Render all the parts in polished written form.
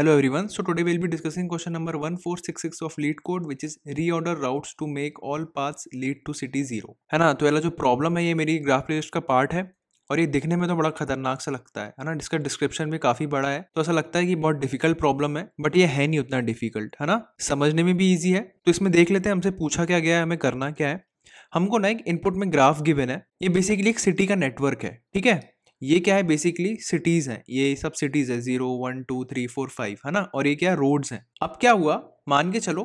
Hello everyone, so today we will be discussing question number 1466 of LeetCode code which is reorder routes to make all paths lead to city 0 है ना। तो ये जो problem है ये मेरी graph list का पार्ट है और ये दिखने में तो बड़ा खतरनाक सा लगता है ना, इसका डिस्क्रिप्शन भी काफी बड़ा है तो ऐसा लगता है कि बहुत डिफिकल्ट प्रॉब्लम है, बट ये है नहीं उतना डिफिकल्ट है ना, समझने में भी ईजी है। तो इसमें देख लेते हैं हमसे पूछा क्या गया है, हमें करना क्या है। हमको ना एक इनपुट में ग्राफ गिवन है, ये बेसिकली एक सिटी का नेटवर्क है, ठीक है। ये क्या है, बेसिकली सिटीज हैं, ये सब सिटीज है 0 1 2 3 4 5 है ना, और ये क्या रोड्स हैं। अब क्या हुआ, मान के चलो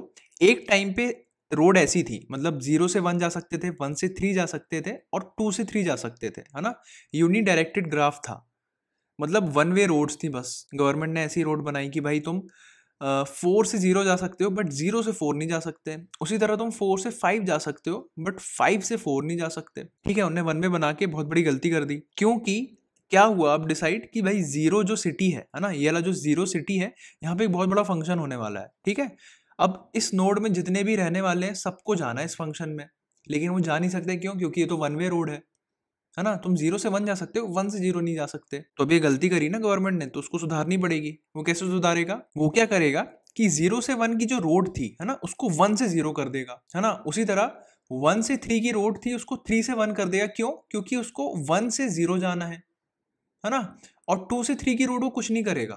एक टाइम पे रोड ऐसी थी, मतलब 0 से 1 जा सकते थे, 1 से 3 जा सकते थे और 2 से 3 जा सकते थे, है ना। यूनी डायरेक्टेड ग्राफ था, मतलब वन वे रोड्स थी बस। गवर्नमेंट ने ऐसी रोड बनाई कि भाई तुम 4 से 0 जा सकते हो बट 0 से 4 नहीं जा सकते। उसी तरह तुम 4 से 5 जा सकते हो बट 5 से 4 नहीं जा सकते, ठीक है। उन्हें वन वे बना के बहुत बड़ी गलती कर दी, क्योंकि क्या हुआ अब डिसाइड कि भाई 0 जो सिटी है ना, ये वाला जो 0 सिटी है यहाँ पे एक बहुत बड़ा फंक्शन होने वाला है, ठीक है। अब इस नोड में जितने भी रहने वाले हैं सबको जाना है इस फंक्शन में, लेकिन वो जा नहीं सकते, क्यों? क्योंकि ये तो वन वे रोड है ना। तुम 0 से 1 जा सकते हो, 1 से 0 नहीं जा सकते। तो अब ये गलती करी ना गवर्नमेंट ने, तो उसको सुधारनी पड़ेगी। वो कैसे सुधारेगा, वो क्या करेगा कि 0 से 1 की जो रोड थी है ना उसको 1 से 0 कर देगा, है ना। उसी तरह 1 से 3 की रोड थी उसको 3 से 1 कर देगा, क्यों? क्योंकि उसको 1 से 0 जाना है ना। और 2 से 3 की रोड वो कुछ नहीं करेगा,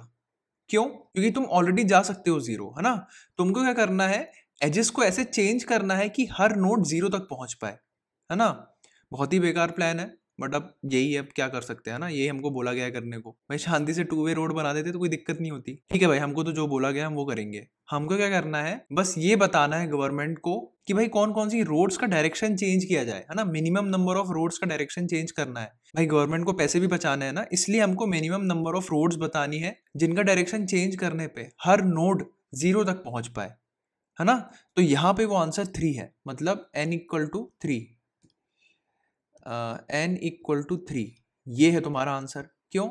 क्यों? क्योंकि तुम ऑलरेडी जा सकते हो 0, है ना। तुमको क्या करना है, एजेस को ऐसे चेंज करना है कि हर नोड 0 तक पहुंच पाए, है ना। बहुत ही बेकार प्लान है, बट अब यही है, अब क्या कर सकते हैं ना, यही हमको बोला गया है करने को। भाई शांति से 2 वे रोड बना देते तो कोई दिक्कत नहीं होती, ठीक है भाई। हमको तो जो बोला गया हम वो करेंगे। हमको क्या करना है, बस ये बताना है गवर्नमेंट को कि भाई कौन कौन सी रोड्स का डायरेक्शन चेंज किया जाए, है ना। मिनिमम नंबर ऑफ रोड्स का डायरेक्शन चेंज करना है। भाई गवर्नमेंट को पैसे भी बचाना है ना, इसलिए हमको मिनिमम नंबर ऑफ रोड्स बतानी है जिनका डायरेक्शन चेंज करने पे हर नोड 0 तक पहुंच पाए, है ना। तो यहाँ पे वो आंसर 3 है, मतलब n=3, n=3 ये है तुम्हारा आंसर। क्यों?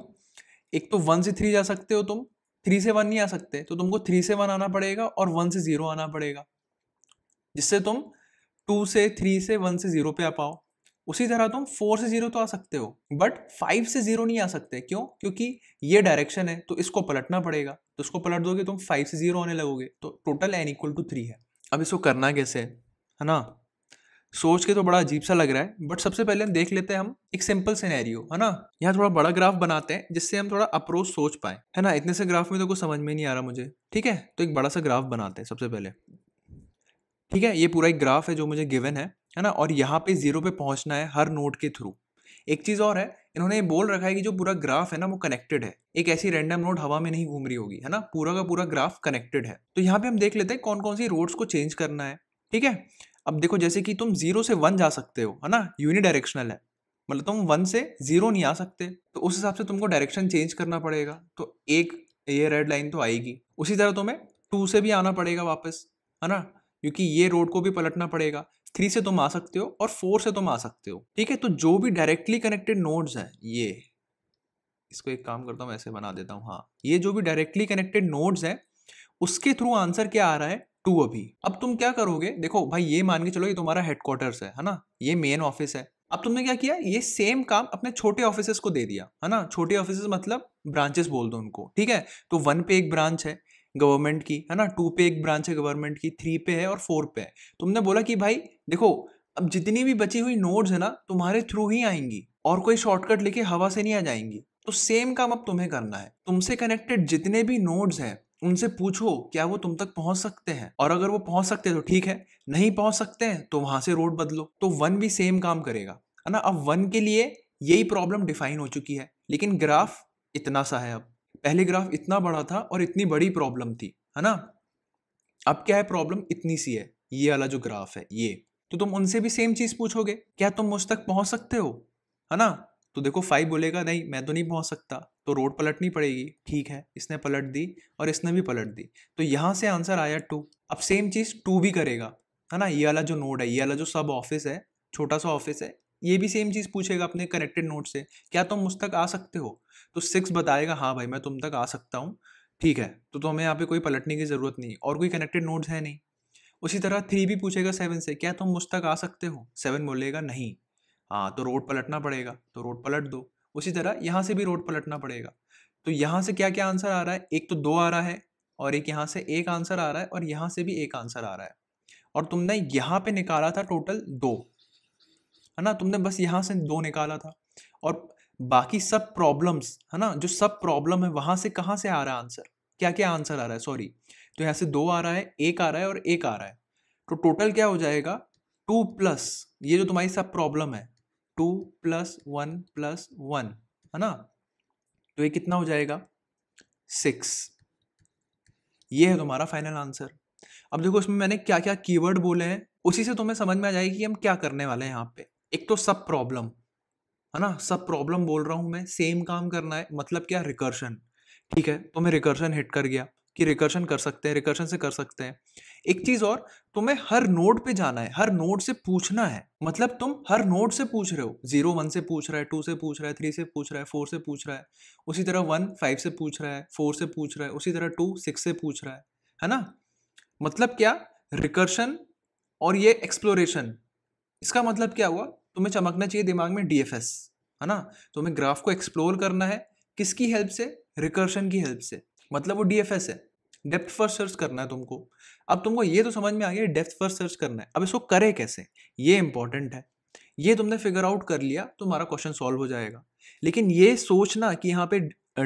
एक तो 1 से 3 जा सकते हो तुम, 3 से 1 नहीं आ सकते, तो तुमको 3 से 1 आना पड़ेगा और 1 से 0 आना पड़ेगा, जिससे तुम 2 से 3 से 1 से 0 पे आ पाओ। उसी तरह तुम 4 से 0 तो आ सकते हो बट 5 से 0 नहीं आ सकते, क्यों? क्योंकि ये डायरेक्शन है तो इसको पलटना पड़ेगा, तो इसको पलट दोगे तुम 5 से 0 आने लगोगे। तो टोटल n=3 है। अब इसको करना कैसे है ना, सोच के तो बड़ा अजीब सा लग रहा है, बट सबसे पहले देख लेते हैं हम एक सिंपल सिनेरियो, है ना। यहाँ थोड़ा बड़ा ग्राफ बनाते हैं जिससे हम थोड़ा अप्रोच सोच पाए, है ना। इतने से ग्राफ में तो कुछ समझ में नहीं आ रहा मुझे, ठीक है। तो एक बड़ा सा ग्राफ बनाते हैं सबसे पहले, ठीक है। ये पूरा एक ग्राफ है जो मुझे गिवन है ना, और यहाँ पे 0 पे पहुंचना है हर नोड के थ्रू। एक चीज़ और है, इन्होंने बोल रखा है कि जो पूरा ग्राफ है ना वो कनेक्टेड है, एक ऐसी रैंडम नोड हवा में नहीं घूम रही होगी, है ना। पूरा का पूरा ग्राफ कनेक्टेड है। तो यहाँ पे हम देख लेते हैं कौन कौन सी रोड्स को चेंज करना है, ठीक है। अब देखो जैसे कि तुम 0 से 1 जा सकते हो, है ना, यूनिडायरेक्शनल है, मतलब तुम 1 से 0 नहीं आ सकते, तो उस हिसाब से तुमको डायरेक्शन चेंज करना पड़ेगा। तो एक ये रेड लाइन तो आएगी। उसी तरह तुम्हें 2 से भी आना पड़ेगा वापस, है ना, क्योंकि ये रोड को भी पलटना पड़ेगा। 3 से तुम आ सकते हो और 4 से तुम आ सकते हो, ठीक है। तो जो भी डायरेक्टली कनेक्टेड नोड्स हैं, ये इसको एक काम करता हूँ ऐसे बना देता हूँ, हाँ, ये जो भी डायरेक्टली कनेक्टेड नोड्स हैं उसके थ्रू आंसर क्या आ रहा है, 2 अभी। अब तुम क्या करोगे, देखो भाई ये मान के चलो ये तुम्हारा हेडक्वार्टर्स है ना, ये मेन ऑफिस है। अब तुमने क्या किया, ये सेम काम अपने छोटे ऑफिसेस को दे दिया, है ना। छोटे ऑफिसेस मतलब ब्रांचेस बोल दो उनको, ठीक है। तो 1 पे एक ब्रांच है गवर्नमेंट की, है ना, 2 पे एक ब्रांच है गवर्नमेंट की, 3 पे है और 4 पे है। तुमने बोला कि भाई देखो अब जितनी भी बची हुई नोड्स है ना तुम्हारे थ्रू ही आएंगी और कोई शॉर्टकट लेके हवा से नहीं आ जाएंगी। तो सेम काम अब तुम्हें करना है, तुमसे कनेक्टेड जितने भी नोड्स हैं उनसे पूछो क्या वो तुम तक पहुंच सकते हैं, और अगर वो पहुंच सकते हैं तो ठीक है, नहीं पहुंच सकते हैं तो वहां से रोड बदलो। तो 1 भी सेम काम करेगा, है ना। अब 1 के लिए यही प्रॉब्लम डिफाइन हो चुकी है, लेकिन ग्राफ इतना सा है। अब पहले ग्राफ इतना बड़ा था और इतनी बड़ी प्रॉब्लम थी, है ना। अब क्या है, प्रॉब्लम इतनी सी है, ये वाला जो ग्राफ है ये। तो तुम उनसे भी सेम चीज पूछोगे, क्या तुम मुझ तक पहुंच सकते हो, है ना। तो देखो 5 बोलेगा नहीं मैं तो नहीं पहुंच सकता, तो रोड पलटनी पड़ेगी, ठीक है। इसने पलट दी और इसने भी पलट दी, तो यहाँ से आंसर आया 2। अब सेम चीज़ 2 भी करेगा, है ना। ये वाला जो नोड है, ये वाला जो सब ऑफिस है, छोटा सा ऑफिस है, ये भी सेम चीज़ पूछेगा अपने कनेक्टेड नोड से, क्या तुम मुझ तक आ सकते हो। तो 6 बताएगा हाँ भाई मैं तुम तक आ सकता हूँ, ठीक है। तो तुम्हें यहाँ पे कोई पलटने की ज़रूरत नहीं, और कोई कनेक्टेड नोड्स है नहीं। उसी तरह 3 भी पूछेगा 7 से, क्या तुम मुझ तक आ सकते हो। 7 बोलेगा नहीं, हाँ तो रोड पलटना पड़ेगा, तो रोड पलट दो। उसी तरह यहाँ से भी रोड पलटना पड़ेगा। तो यहाँ से क्या क्या आंसर आ रहा है, एक तो 2 आ रहा है, और एक यहाँ से एक आंसर आ रहा है और यहाँ से भी एक आंसर आ रहा है, और तुमने यहाँ पे निकाला था टोटल दो, है ना, तुमने बस यहाँ से दो निकाला था, और बाकी सब प्रॉब्लम्स, है ना, जो सब प्रॉब्लम है वहाँ से कहाँ से आ रहा है आंसर, क्या क्या आंसर आ रहा है, सॉरी, तो यहाँ से दो आ रहा है, एक आ रहा है और एक आ रहा है, तो टोटल क्या हो जाएगा 2 प्लस, ये जो तुम्हारी सब प्रॉब्लम है 2 + 1 + 1, है ना, तो ये कितना हो जाएगा 6। ये है तुम्हारा फाइनल आंसर। अब देखो इसमें मैंने क्या क्या कीवर्ड बोले हैं, उसी से तुम्हें समझ में आ जाएगी कि हम क्या करने वाले हैं यहाँ पे। एक तो सब प्रॉब्लम, है ना, सब प्रॉब्लम बोल रहा हूँ मैं, सेम काम करना है, मतलब क्या, रिकर्शन, ठीक है, तुम्हें रिकर्शन हिट कर गया कि रिकर्शन कर सकते हैं, रिकर्शन से कर सकते हैं। एक चीज और, तुम्हें हर नोड पे जाना है, हर नोड से पूछना है, मतलब तुम हर नोड से पूछ रहे हो, 0 1 से पूछ रहा है, 2 से पूछ रहा है, 3 से पूछ रहा है, 4 से पूछ रहा है, उसी तरह 1 5 से पूछ रहा है, 4 से पूछ रहा है, उसी तरह 2 6 से पूछ रहा है ना, मतलब क्या, रिकर्शन और ये एक्सप्लोरेशन। इसका मतलब क्या हुआ, तुम्हें चमकना चाहिए दिमाग में DFS, है ना, तुम्हें ग्राफ को एक्सप्लोर करना है, किसकी हेल्प से, रिकर्शन की हेल्प से, मतलब वो DFS है, डेप्थ फर्स्ट सर्च करना है तुमको। अब तुमको ये तो समझ में आ गया डेप्थ फर्स्ट सर्च करना है, अब इसको करे कैसे, ये इंपॉर्टेंट है, ये तुमने फिगर आउट कर लिया तुम्हारा क्वेश्चन सॉल्व हो जाएगा। लेकिन ये सोचना कि यहाँ पे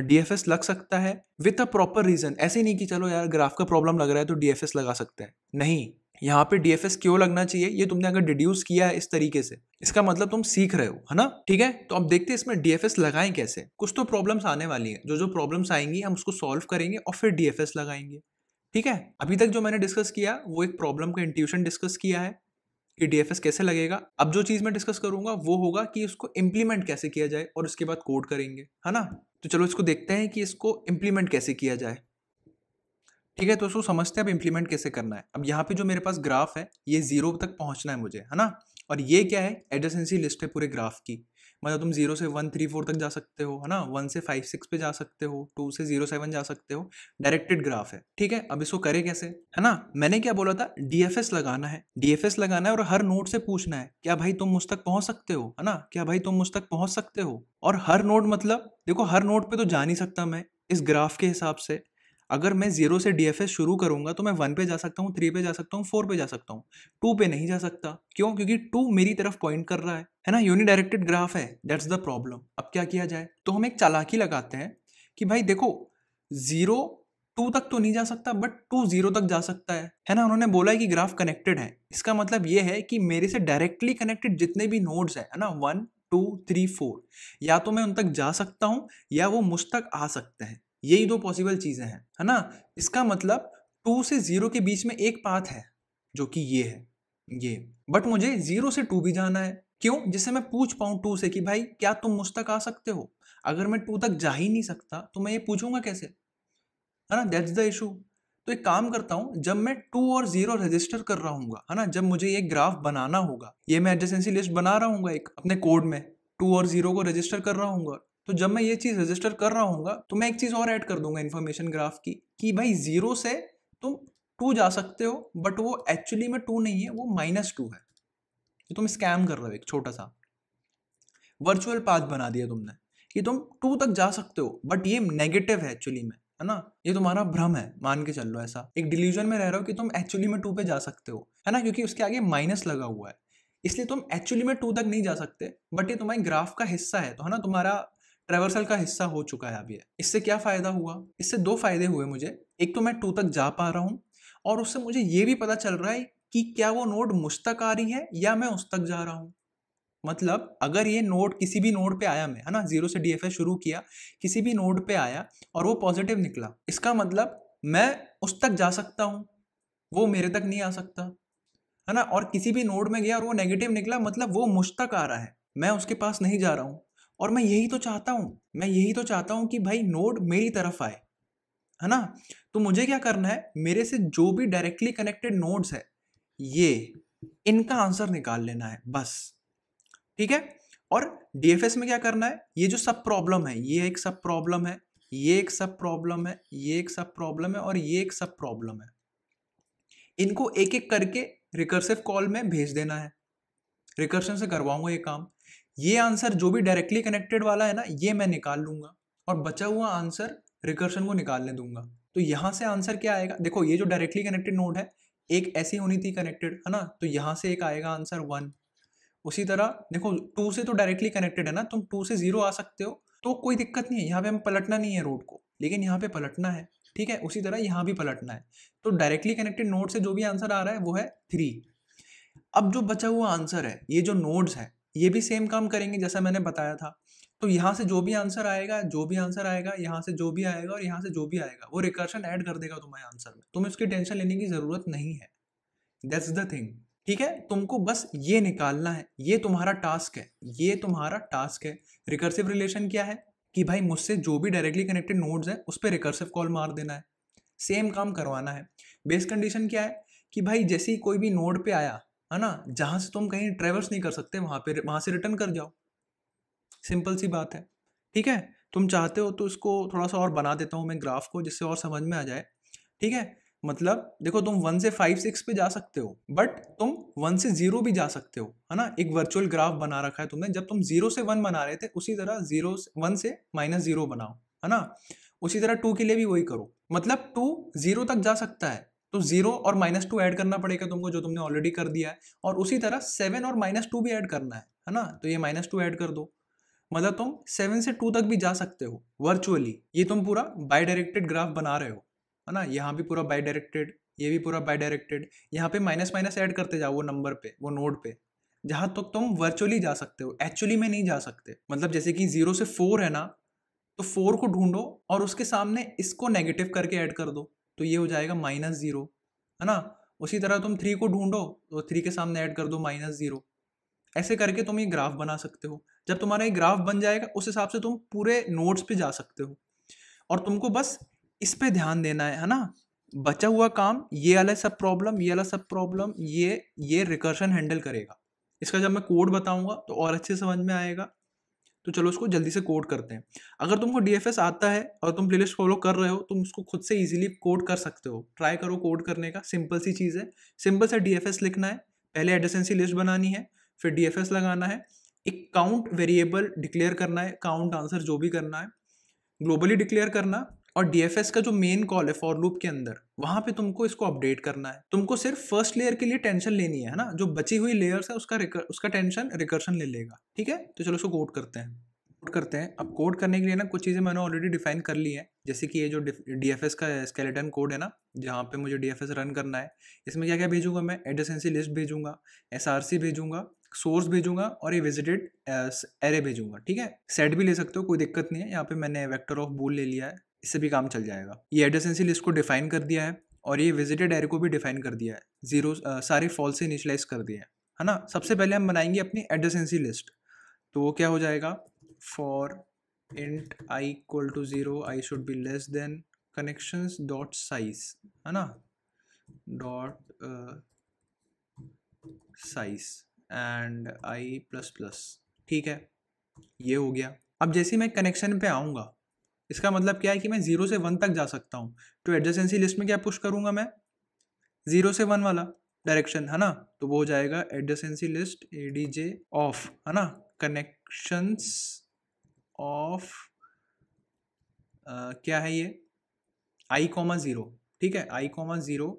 DFS लग सकता है विथ अ प्रॉपर रीजन, ऐसे नहीं कि चलो यार ग्राफ का प्रॉब्लम लग रहा है तो DFS लगा सकते हैं, नहीं, यहाँ पे DFS क्यों लगना चाहिए ये तुमने अगर डिड्यूस किया है इस तरीके से, इसका मतलब तुम सीख रहे हो, है ना, ठीक है। तो अब देखते हैं इसमें DFS लगाएं कैसे। कुछ तो प्रॉब्लम्स आने वाली हैं, जो जो प्रॉब्लम्स आएंगी हम उसको सॉल्व करेंगे और फिर DFS लगाएंगे, ठीक है। अभी तक जो मैंने डिस्कस किया वो एक प्रॉब्लम का इंट्यूशन डिस्कस किया है कि DFS कैसे लगेगा। अब जो चीज़ मैं डिस्कस करूंगा वो होगा कि उसको इम्प्लीमेंट कैसे किया जाए और उसके बाद कोड करेंगे, है ना। तो चलो इसको देखते हैं कि इसको इम्प्लीमेंट कैसे किया जाए, ठीक है। तो उसको समझते हैं अब इम्प्लीमेंट कैसे करना है। अब यहाँ पे जो मेरे पास ग्राफ है ये 0 तक पहुँचना है मुझे, है ना, और ये क्या है, एडजेसेंसी लिस्ट है पूरे ग्राफ की, मतलब तुम 0 से 1 3 4 तक जा सकते हो, है ना, 1 से 5 6 पे जा सकते हो, 2 से 0 7 जा सकते हो, डायरेक्टेड ग्राफ है, ठीक है। अब इसको करे कैसे, है ना, मैंने क्या बोला था, DFS लगाना है, DFS लगाना है और हर नोड से पूछना है क्या भाई तुम मुझ तक पहुंच सकते हो, है ना, क्या भाई तुम मुझ तक पहुंच सकते हो। और हर नोड मतलब देखो हर नोड पे तो जा नहीं सकता मैं इस ग्राफ के हिसाब से, अगर मैं 0 से DFS शुरू करूंगा तो मैं 1 पे जा सकता हूँ, 3 पे जा सकता हूँ, 4 पे जा सकता हूँ, 2 पे नहीं जा सकता, क्यों, क्योंकि 2 मेरी तरफ पॉइंट कर रहा है, है ना, यूनिडायरेक्टेड ग्राफ है, दैट्स द प्रॉब्लम। अब क्या किया जाए, तो हम एक चालाकी लगाते हैं कि भाई देखो 0 2 तक तो नहीं जा सकता बट 2 0 तक जा सकता है, है ना, उन्होंने बोला है कि ग्राफ कनेक्टेड है, इसका मतलब ये है कि मेरे से डायरेक्टली कनेक्टेड जितने भी नोड्स हैं, है ना, 1 2 3 4, या तो मैं उन तक जा सकता हूँ या वो मुझ तक आ सकते हैं, यही दो पॉसिबल चीज़ें हैं, है ना। इसका मतलब 2 से 0 के बीच में एक पाथ है जो कि ये है, ये, बट मुझे 0 से 2 भी जाना है, क्यों, जिससे मैं पूछ पाऊँ 2 से कि भाई क्या तुम मुझ तक आ सकते हो। अगर मैं 2 तक जा ही नहीं सकता तो मैं ये पूछूंगा कैसे, है ना, दैट्स द इशू। तो एक काम करता हूँ, जब मैं 2 और 0 रजिस्टर कर रहा हूँ, है ना, जब मुझे ये ग्राफ बनाना होगा, ये मैं एडजेसेंसी लिस्ट बना रहा हूँ एक अपने कोड में, 2 और 0 को रजिस्टर कर रहा हूँ, तो जब मैं ये चीज़ रजिस्टर कर रहा हूँगा तो मैं एक चीज़ और ऐड कर दूंगा इन्फॉर्मेशन ग्राफ की कि भाई 0 से तुम 2 जा सकते हो बट वो एक्चुअली में 2 नहीं है, वो -2 है, तो तुम स्कैम कर रहे हो, एक छोटा सा वर्चुअल पाथ बना दिया तुमने कि तुम 2 तक जा सकते हो बट ये नेगेटिव है एक्चुअली में, है ना, ये तुम्हारा भ्रम है, मान के चल लो, ऐसा एक डिल्यूजन में रह रहे हो कि तुम एक्चुअली में 2 पे जा सकते हो, है ना, क्योंकि उसके आगे माइनस लगा हुआ है, इसलिए तुम एक्चुअली में 2 तक नहीं जा सकते बट ये तुम्हारे ग्राफ का हिस्सा है, तो, है ना, तुम्हारा ट्रैवर्सल का हिस्सा हो चुका है अभी है। इससे क्या फ़ायदा हुआ, इससे 2 फायदे हुए मुझे, एक तो मैं 2 तक जा पा रहा हूँ और उससे मुझे ये भी पता चल रहा है कि क्या वो नोड मुझ तक आ रही है या मैं उस तक जा रहा हूँ। मतलब अगर ये नोड किसी भी नोड पे आया, मैं, है ना, 0 से DFS शुरू किया, किसी भी नोड पे आया और वो पॉजिटिव निकला, इसका मतलब मैं उस तक जा सकता हूँ, वो मेरे तक नहीं आ सकता, है ना। और किसी भी नोड में गया और वो नेगेटिव निकला, मतलब वो मुझ तक आ रहा है, मैं उसके पास नहीं जा रहा हूँ, और मैं यही तो चाहता हूँ, मैं यही तो चाहता हूँ कि भाई नोड मेरी तरफ आए, है ना। तो मुझे क्या करना है, मेरे से जो भी डायरेक्टली कनेक्टेड नोड्स है ये, इनका आंसर निकाल लेना है बस, ठीक है। और DFS में क्या करना है, ये जो सब प्रॉब्लम है, ये एक सब प्रॉब्लम है, ये एक सब प्रॉब्लम है, ये एक सब प्रॉब्लम है और ये एक सब प्रॉब्लम है, इनको एक एक करके रिकर्सिव कॉल में भेज देना है, रिकर्शन से करवाऊंगा ये काम। ये आंसर जो भी डायरेक्टली कनेक्टेड वाला है ना, ये मैं निकाल लूँगा और बचा हुआ आंसर रिकर्शन को निकालने दूंगा, तो यहाँ से आंसर क्या आएगा, देखो ये जो डायरेक्टली कनेक्टेड नोड है एक ऐसी होनी थी कनेक्टेड, है ना, तो यहाँ से एक आएगा आंसर 1। उसी तरह देखो 2 से तो डायरेक्टली कनेक्टेड है ना, तुम 2 से 0 आ सकते हो तो कोई दिक्कत नहीं है, यहाँ पे हम पलटना नहीं है रोड को, लेकिन यहाँ पे पलटना है, ठीक है। उसी तरह यहाँ भी पलटना है, तो डायरेक्टली कनेक्टेड नोड से जो भी आंसर आ रहा है वो है 3। अब जो बचा हुआ आंसर है, ये जो नोड्स है ये भी सेम काम करेंगे जैसा मैंने बताया था, तो यहाँ से जो भी आंसर आएगा, जो भी आंसर आएगा, यहाँ से जो भी आएगा और यहाँ से जो भी आएगा, वो रिकर्शन ऐड कर देगा तुम्हारे आंसर में, तुम्हें उसकी टेंशन लेने की ज़रूरत नहीं है। दैट्स द थिंग, ठीक है। तुमको बस ये निकालना है, ये तुम्हारा टास्क है, ये तुम्हारा टास्क है। रिकर्सिव रिलेशन क्या है कि भाई मुझसे जो भी डायरेक्टली कनेक्टेड नोड्स हैं उस पर रिकर्सिव कॉल मार देना है, सेम काम करवाना है। बेस कंडीशन क्या है कि भाई जैसे ही कोई भी नोड पे आया, है ना, जहाँ से तुम कहीं ट्रेवर्स नहीं कर सकते, वहाँ से रिटर्न कर जाओ, सिंपल सी बात है, ठीक है। तुम चाहते हो तो इसको थोड़ा सा और बना देता हूँ मैं ग्राफ को, जिससे और समझ में आ जाए, ठीक है। मतलब देखो तुम 1 से 5, 6 पे जा सकते हो, बट तुम 1 से 0 भी जा सकते हो, है ना। एक वर्चुअल ग्राफ बना रखा है तुमने, जब तुम 0 से 1 बना रहे थे उसी तरह 1 से -0 बनाओ, है ना। उसी तरह 2 के लिए भी वही करो, मतलब 2 0 तक जा सकता है तो 0 और -2 ऐड करना पड़ेगा तुमको, जो तुमने ऑलरेडी कर दिया है, और उसी तरह 7 और -2 भी ऐड करना है ना, तो ये -2 ऐड कर दो, मतलब तुम 7 से 2 तक भी जा सकते हो वर्चुअली। ये तुम पूरा बाई डायरेक्टेड ग्राफ बना रहे हो, है ना, यहाँ भी पूरा बाई डायरेक्टेड, ये भी पूरा बाई डायरेक्टेड, यहाँ पे -- ऐड करते जाओ वो नंबर पे, वो नोड पे, जहाँ तक तुम वर्चुअली जा सकते हो, एक्चुअली में नहीं जा सकते। मतलब जैसे कि 0 से 4 है ना, तो 4 को ढूंढो और उसके सामने इसको नेगेटिव करके ऐड कर दो, तो ये हो जाएगा -0, है ना। उसी तरह तुम 3 को ढूंढो तो 3 के सामने ऐड कर दो -0, ऐसे करके तुम ये ग्राफ बना सकते हो। जब तुम्हारा ये ग्राफ बन जाएगा उस हिसाब से तुम पूरे नोड्स पे जा सकते हो, और तुमको बस इस पे ध्यान देना है, ना। बचा हुआ काम ये वाला सब प्रॉब्लम, ये वाला सब प्रॉब्लम, ये रिकर्शन हैंडल करेगा। इसका जब मैं कोड बताऊंगा तो और अच्छे समझ में आएगा, तो चलो उसको जल्दी से कोड करते हैं। अगर तुमको DFS आता है और तुम प्लेलिस्ट फॉलो कर रहे हो, तुम उसको खुद से ईजिली कोड कर सकते हो, ट्राई करो कोड करने का, सिंपल सी चीज़ है। सिंपल सा DFS लिखना है, पहले एडजेसेंसी लिस्ट बनानी है, फिर DFS लगाना है, एक काउंट वेरिएबल डिक्लेयर करना है, काउंट आंसर जो भी करना है ग्लोबली डिक्लेयर करना, और DFS का जो मेन कॉल है फॉर लूप के अंदर, वहाँ पे तुमको इसको अपडेट करना है। तुमको सिर्फ फर्स्ट लेयर के लिए टेंशन लेनी है, ना, जो बची हुई लेयर्स है उसका टेंशन रिकर्शन ले लेगा, ठीक है। तो चलो उसको कोड करते हैं, अब कोड करने के लिए ना कुछ चीज़ें मैंने ऑलरेडी डिफाइन कर ली है, जैसे कि ये जो DFS का स्केलेटन कोड है ना, जहाँ पे मुझे DFS रन करना है, इसमें क्या क्या भेजूंगा मैं, एडजेसेंसी लिस्ट भेजूंगा, SRC भेजूंगा, सोर्स भेजूंगा और ये विजिटेड एरे भेजूंगा, ठीक है। सेट भी ले सकते हो, कोई दिक्कत नहीं है। यहाँ पे मैंने वेक्टर ऑफ बूल ले लिया है, इससे भी काम चल जाएगा। ये एडजेसेंसी लिस्ट को डिफाइन कर दिया है और ये विजिटेड एरे को भी डिफाइन कर दिया है, सारे फॉल्स से इनिशलाइज कर दिया है ना। सबसे पहले हम बनाएंगे अपनी एडजेसेंसी लिस्ट, तो वो क्या हो जाएगा, for int i = 0 i should be less than connections dot size, है ना, dot size and i++, ठीक है, ये हो गया। अब जैसे मैं कनेक्शन पे आऊँगा, इसका मतलब क्या है कि मैं 0 से 1 तक जा सकता हूँ, तो एडजेसेंसी लिस्ट में क्या पुश करूँगा मैं, 0 से 1 वाला डायरेक्शन, है ना, तो वो हो जाएगा एडजेसेंसी लिस्ट adj of, है ना, कनेक्शंस ऑफ क्या है ये, i, 0, ठीक है, i, 0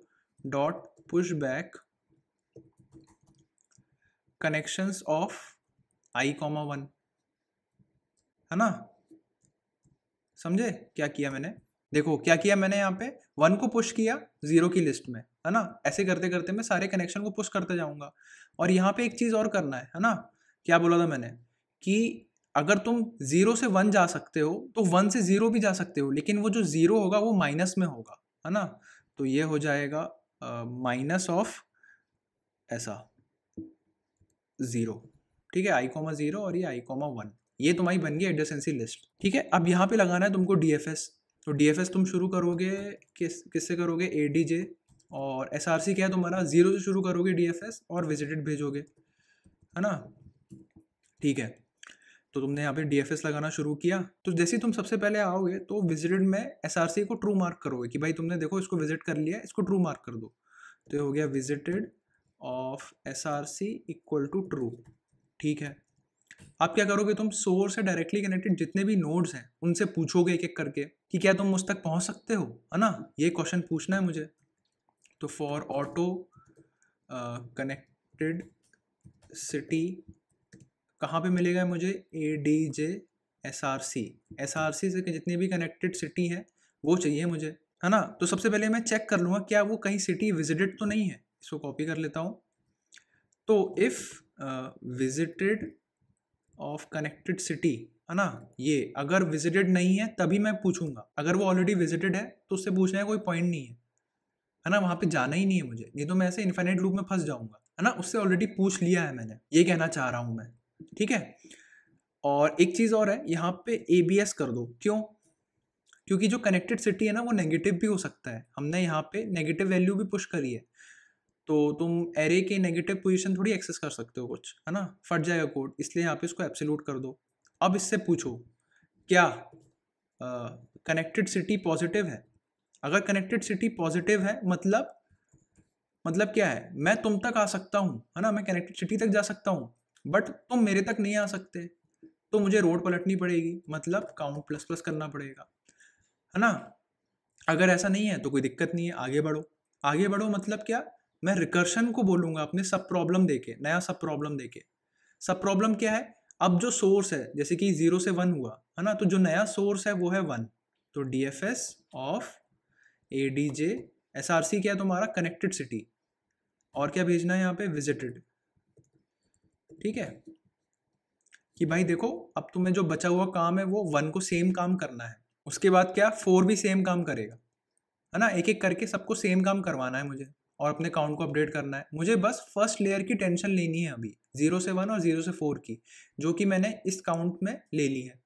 dot push back connections of i, 1, है ना। समझे क्या किया मैंने, देखो क्या किया मैंने, यहाँ पे 1 को पुश किया 0 की लिस्ट में, है ना। ऐसे करते करते मैं सारे कनेक्शन को पुश करते जाऊंगा। और यहाँ पे एक चीज़ और करना है ना, क्या बोला था मैंने कि अगर तुम 0 से 1 जा सकते हो तो 1 से 0 भी जा सकते हो, लेकिन वो जो 0 होगा वो माइनस में होगा, है ना, तो ये हो जाएगा -ऑफ ऐसा 0, ठीक है, i, 0 और ये i, 1। ये तुम्हारी बन गई एडजेसेंसी लिस्ट, ठीक है। अब यहाँ पे लगाना है तुमको DFS, तो DFS तुम शुरू करोगे किससे करोगे, ADJ, और SRC क्या है तुम्हारा, 0 से शुरू करोगे DFS और विजिटेड भेजोगे, है ना, ठीक है। तो तुमने यहाँ पे DFS लगाना शुरू किया, तो जैसे ही तुम सबसे पहले आओगे तो विजिटेड में SRC को ट्रू मार्क करोगे कि भाई तुमने देखो इसको विजिट कर लिया, इसको ट्रू मार्क कर दो, तो ये हो गया विजिटेड ऑफ SRC = true, ठीक है। आप क्या करोगे, तुम सोर्स से डायरेक्टली कनेक्टेड जितने भी नोड्स हैं उनसे पूछोगे एक एक करके कि क्या तुम मुझ तक पहुंच सकते हो, है ना, ये क्वेश्चन पूछना है मुझे। तो फॉर ऑटो कनेक्टेड सिटी कहाँ पे मिलेगा मुझे, ADJ SRC, SRC से जितनी भी कनेक्टेड सिटी है वो चाहिए मुझे, है ना। तो सबसे पहले मैं चेक कर लूँगा क्या वो कहीं सिटी विजिटेड तो नहीं है, इसको कॉपी कर लेता हूँ। तो if visited of connected city, है ना, ये अगर विजिटेड नहीं है तभी मैं पूछूंगा, अगर वो ऑलरेडी विजिटेड है तो उससे पूछने का कोई पॉइंट नहीं है, है ना, वहाँ पे जाना ही नहीं है मुझे, नहीं तो मैं ऐसे इन्फिनिट लूप में फंस जाऊँगा, है ना, उससे ऑलरेडी पूछ लिया है मैंने, ये कहना चाह रहा हूँ मैं, ठीक है। और एक चीज़ और है, यहाँ पे ABS कर दो, क्यों, क्योंकि जो कनेक्टेड सिटी है ना वो नेगेटिव भी हो सकता है, हमने यहाँ पे नेगेटिव वैल्यू भी पुश करी है, तो तुम एरे के नेगेटिव पोजीशन थोड़ी एक्सेस कर सकते हो कुछ, है ना, फट जाएगा कोड, इसलिए यहाँ पे इसको एब्सोल्यूट कर दो। अब इससे पूछो क्या कनेक्टेड सिटी पॉजिटिव है, अगर कनेक्टेड सिटी पॉजिटिव है मतलब क्या है, मैं तुम तक आ सकता हूँ, है ना, मैं कनेक्टेड सिटी तक जा सकता हूँ बट तुम मेरे तक नहीं आ सकते, तो मुझे रोड पलटनी पड़ेगी, मतलब काउंट प्लस प्लस करना पड़ेगा, है ना। अगर ऐसा नहीं है तो कोई दिक्कत नहीं है, आगे बढ़ो, आगे बढ़ो मतलब क्या, मैं रिकर्शन को बोलूँगा अपने सब प्रॉब्लम देके, नया सब प्रॉब्लम देके। सब प्रॉब्लम क्या है, अब जो सोर्स है जैसे कि 0 से 1 हुआ, है ना, तो जो नया सोर्स है वो है 1, तो DFS ऑफ ADJ SRC क्या है तुम्हारा, कनेक्टेड सिटी, और क्या भेजना है यहाँ पे, विजिटेड, ठीक है, कि भाई देखो अब तुम्हें जो बचा हुआ काम है वो 1 को सेम काम करना है, उसके बाद क्या 4 भी सेम काम करेगा, है ना, एक एक करके सबको सेम काम करवाना है मुझे और अपने काउंट को अपडेट करना है मुझे। बस फर्स्ट लेयर की टेंशन लेनी है अभी 0 से 1 और 0 से 4 की, जो कि मैंने इस काउंट में ले ली है,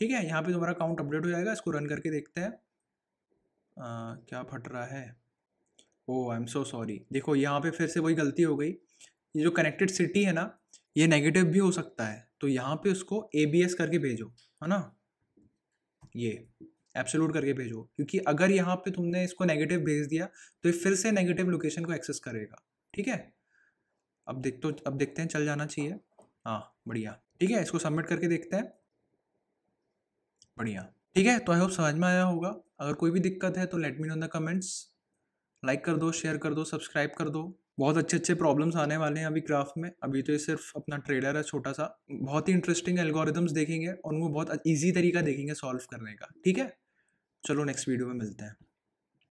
ठीक है। यहाँ पे तुम्हारा काउंट अपडेट हो जाएगा, इसको रन करके देखते हैं। क्या फट रहा है, ओह आई एम सो सॉरी, देखो यहाँ पे फिर से वही गलती हो गई, ये जो कनेक्टेड सिटी है ना ये नेगेटिव भी हो सकता है, तो यहाँ पे उसको ABS करके भेजो, है ना, ये एब्सोल्यूट करके भेजो, क्योंकि अगर यहाँ पे तुमने इसको नेगेटिव भेज दिया तो ये फिर से नेगेटिव लोकेशन को एक्सेस करेगा, ठीक है। अब देखते हैं, चल जाना चाहिए, हाँ बढ़िया, ठीक है, इसको सबमिट करके देखते हैं, बढ़िया, ठीक है। तो आई होप समझ में आया होगा, अगर कोई भी दिक्कत है तो let me know in the comments, like कर दो, शेयर कर दो, सब्सक्राइब कर दो। बहुत अच्छे अच्छे प्रॉब्लम्स आने वाले हैं अभी ग्राफ में, अभी तो ये सिर्फ अपना ट्रेलर है छोटा सा, बहुत ही इंटरेस्टिंग एल्गोरिदम्स देखेंगे और उनको बहुत ईजी तरीका देखेंगे सॉल्व करने का, ठीक है। चलो नेक्स्ट वीडियो में मिलते हैं।